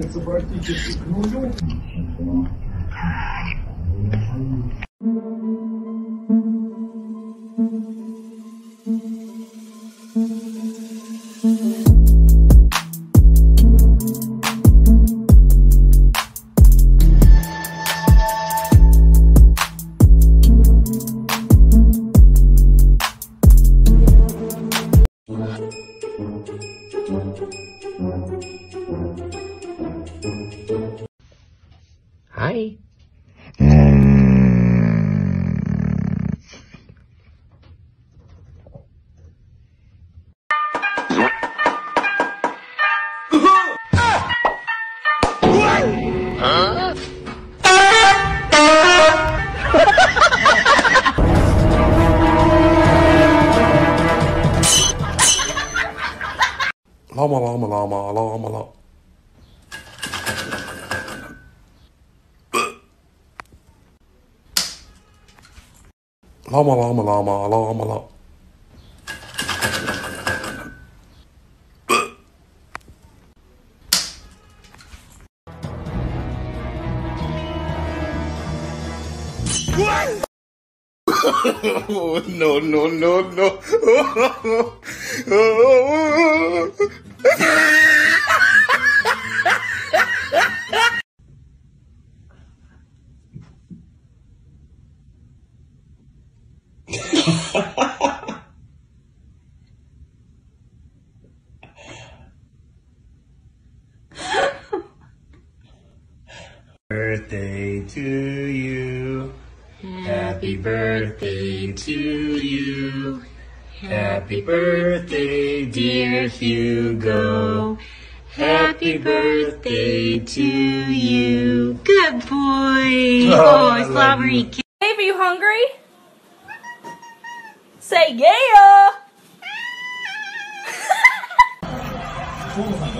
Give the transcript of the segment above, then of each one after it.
Hi. Lama. Lama. Oh, no. Birthday to you. Happy birthday to you. Happy birthday, dear Hugo. Happy birthday to you. Good boy. Oh, slobbery kid. Hey, are you hungry? Say Gail. Sir,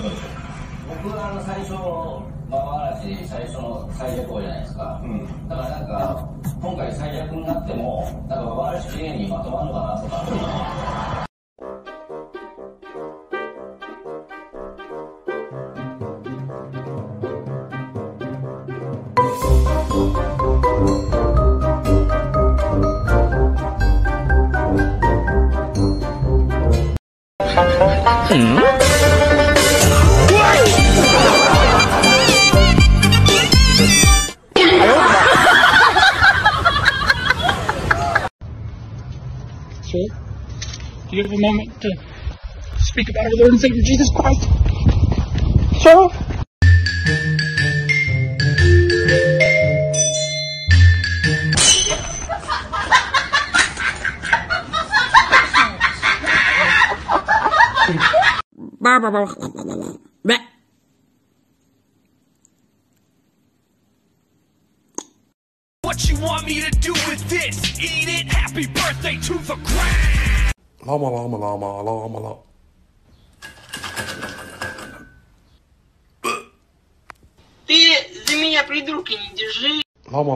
do you have a moment to speak about our Lord and Savior Jesus Christ? Sir? What you want me to do with this? Eat it. Happy birthday to the crowd. Lama. Ты за меня придурка не держи. Лама.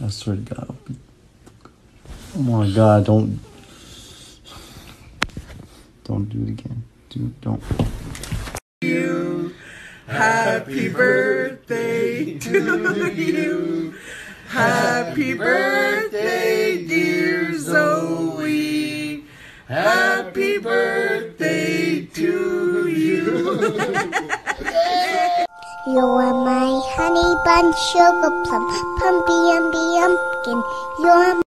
I swear to God. Oh my God, don't do it again. Don't. You. Happy birthday to you. Happy birthday, dear Zoe. Happy birthday to you. You're my honey bun sugar plum, pumpy umby umpkin. You're